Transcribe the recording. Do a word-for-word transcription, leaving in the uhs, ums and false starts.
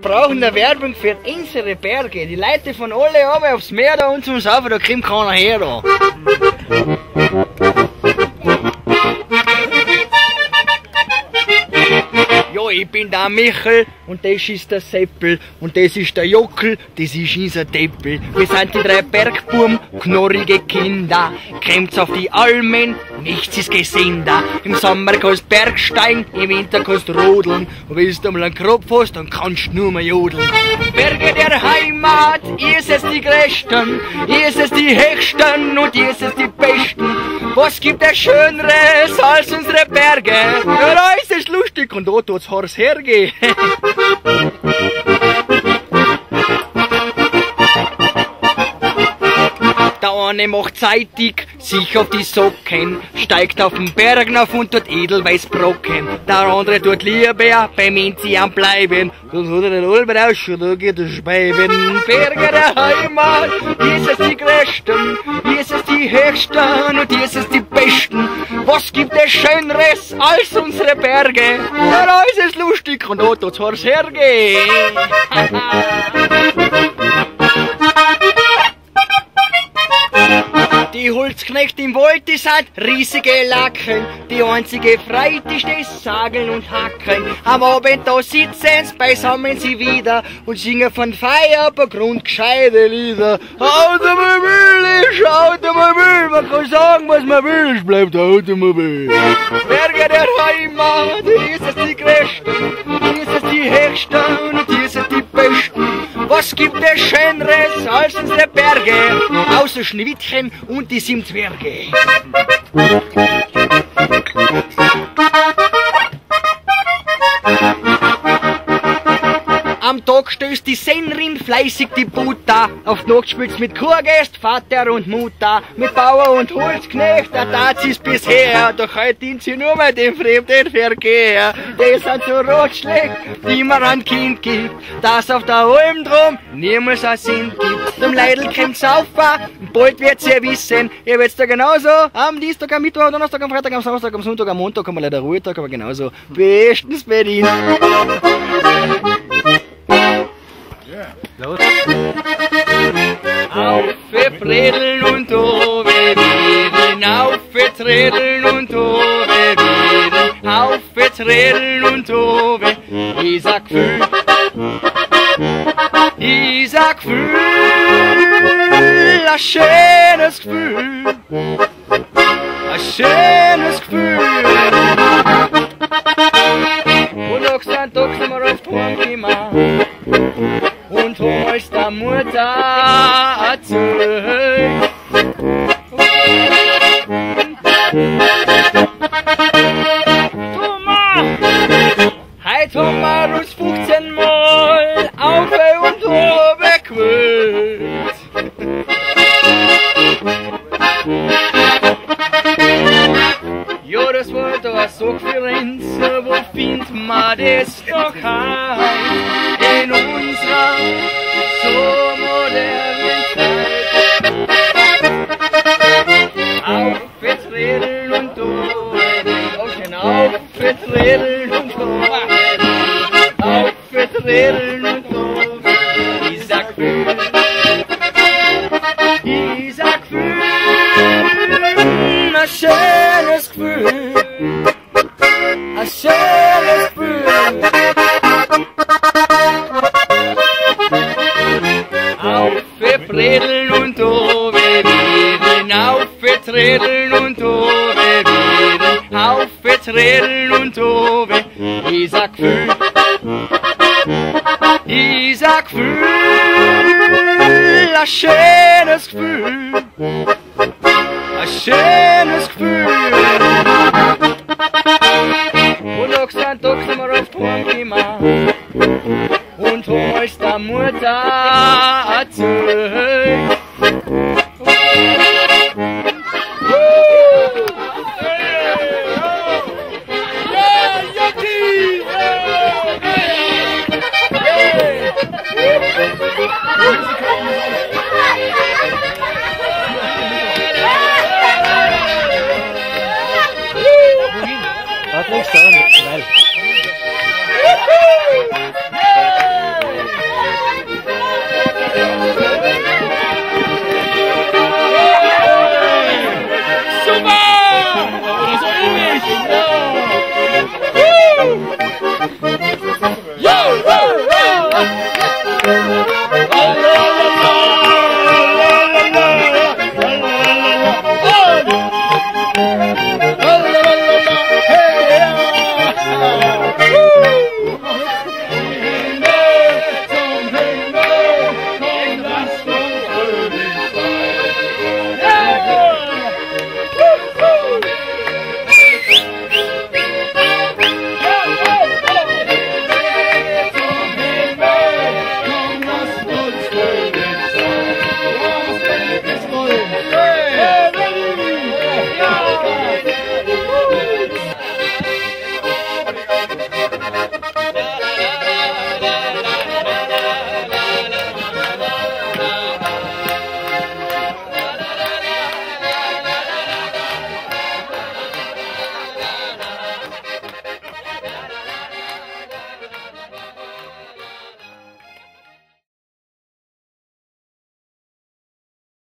Wir brauchen eine Werbung für unsere Berge. Die Leute von alle oben aufs Meer da und zum Saufen, da kommt keiner her da. Ja, ich bin der Michel und das ist der Seppel und das ist der Jokel, das ist unser Deppel. Wir sind die drei Bergbum, knorrige Kinder. Kämmt's auf die Almen, nichts ist gesünder. Im Sommer kannst Bergstein, im Winter kannst rodeln. Und wenn du mal einen Kropf hast, dann kannst du nur mehr jodeln. Berge der Heimat, ihr seid die Größten, ihr seid die Höchsten und ihr seid die Besten. Was gibt es Schöneres als unsere Berge? Für euch ist es lustig und da tut's Horst hergehen. Der eine macht zeitig sich auf die Socken, steigt auf den Berg auf und tut Edelweißbrocken. Der andere tut lieber beim Enzian bleiben, das andere halber raus und da geht das Schweiben. Berge der Heimat, Jesus die Größten, Jesus die Höchsten und Jesus die Besten. Was gibt es Schöneres als unsere Berge? Für uns ist es lustig und da tut's Horst hergehen. Die Holzknechte im Wald, die sind riesige Lacken. Die einzige Freude ist das Sageln und Hacken. Am Abend da sitzen sie, beisammen sie wieder und singen von Feier ein paar grundgescheite Lieder. Automobil ist Automobil, man kann sagen, was man will, es bleibt Automobil. Berge der Heimat, hier ist es die Größten, hier ist es die Höchsten und hier ist es die Besten. Was gibt es Schöneres als unsere Berge? Außer Schneewittchen und die sieben Zwerge. Am Tag stößt die Sennrin fleißig die Butter. Auf die Nacht spielt's mit Kurgäst, Vater und Mutter. Mit Bauer und Holzknecht, da tat sie's bisher. Doch heute dient sie nur mal dem fremden Verkehr. Das sind so Ratschläge, die man an Kind gibt. Das auf der Alm drum niemals einen Sinn gibt. Dem Leidl kommt's auf, und bald wird's ihr wissen. Ihr wird's da genauso am Dienstag, am Mittwoch, am Donnerstag, am Freitag, am Samstag, am Sonntag, am Montag, haben wir leider Ruhetag, aber genauso bestens bedient. Los. Auf für Bredeln und oben Wiedeln, auf für Tredeln und oben Wiedeln, auf für Tredeln und oben. Ich sag Gefühl, ich sag Gefühl, ein schönes Gefühl, ein schönes Gefühl. Und auch sind doch immer auf Pump. Und holst der Mutter zurück. Thomas! Heute haben wir uns fünfzehn Mal auf und oben gewöhnt. Ja, das war da eine Sorgferenz, wo findet man das doch heim? In unserer so modernen Zeit. Auf für Tredeln und Ohren, auf für Tredeln und Ohren, auf für Tredeln und Ohren. Ich sag Gefühl, ich sag Gefühl, ein schönes Gefühl, ein schönes Gefühl. Tredeln und oben Wiedeln, auf für Tredeln und oben Wiedeln, auf für Tredeln und oben. Ich sag Gefühl, ich sag Gefühl, ein schönes Gefühl, ein schönes Gefühl. Und auch sind doch immer auf Pump-Thema und holst der Mutter zurück.